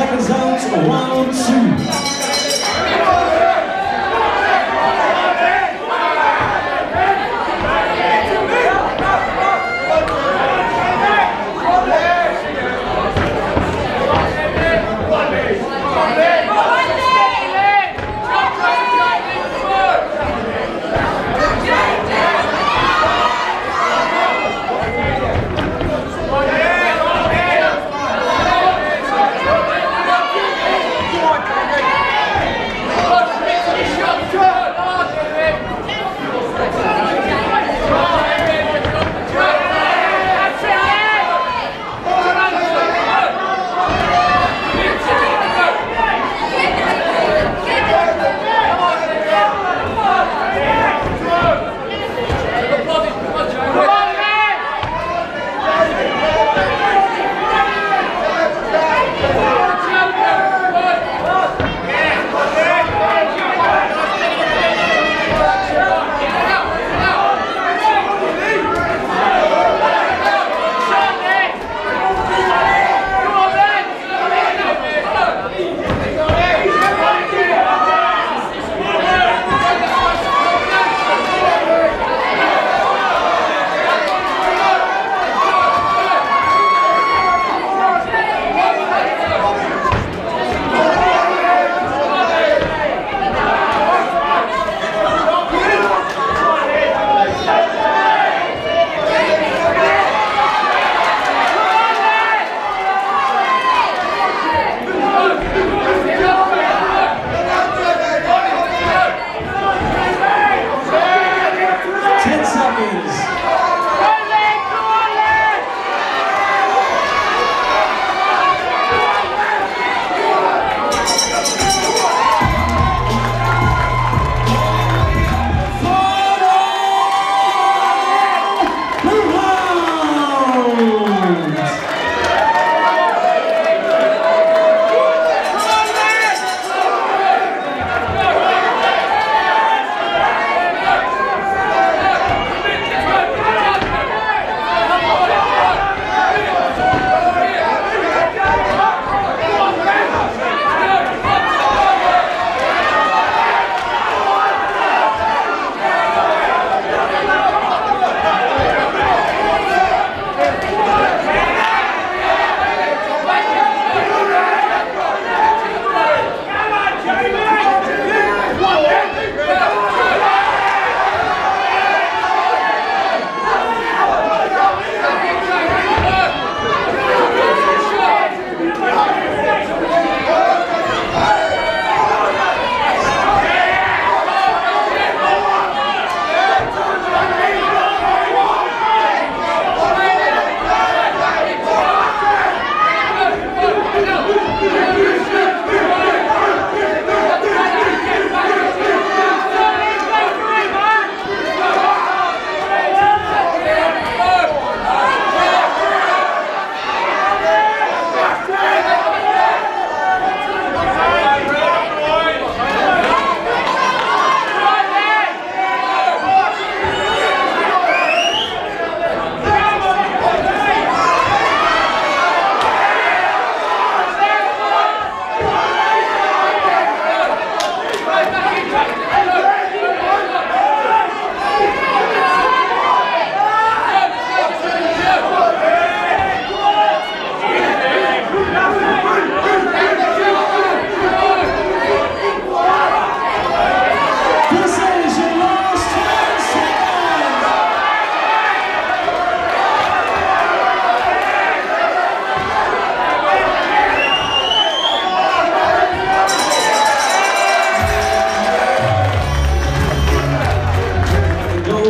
Take us out to round two.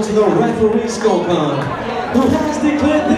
The referee scorecard, who has declared the